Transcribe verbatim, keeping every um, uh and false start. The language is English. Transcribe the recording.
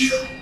You